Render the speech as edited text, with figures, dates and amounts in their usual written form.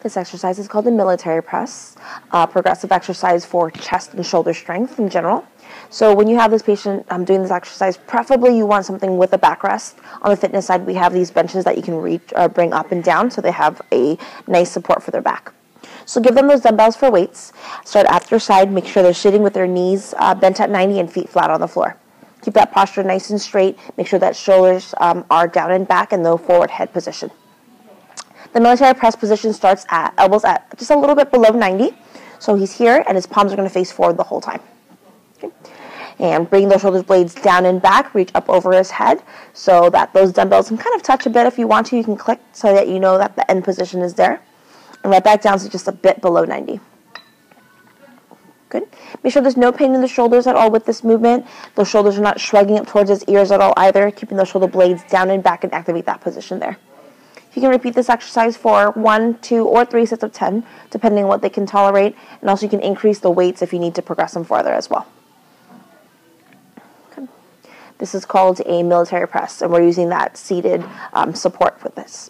This exercise is called the military press, progressive exercise for chest and shoulder strength in general. So when you have this patient doing this exercise, preferably you want something with a backrest. On the fitness side, we have these benches that you can reach or bring up and down so they have a nice support for their back. So give them those dumbbells for weights. Start at their side. Make sure they're sitting with their knees bent at 90 and feet flat on the floor. Keep that posture nice and straight. Make sure that shoulders are down and back in the forward head position. The military press position starts at elbows at just a little bit below 90. So he's here and his palms are going to face forward the whole time. Okay. And bring those shoulder blades down and back, reach up over his head so that those dumbbells can kind of touch a bit. If you want to, you can click so that you know that the end position is there. And right back down to just a bit below 90. Good. Make sure there's no pain in the shoulders at all with this movement. Those shoulders are not shrugging up towards his ears at all either, keeping those shoulder blades down and back and activate that position there. You can repeat this exercise for 1, 2, or 3 sets of 10, depending on what they can tolerate, and also you can increase the weights if you need to progress them farther as well. Okay. This is called a military press, and we're using that seated support with this.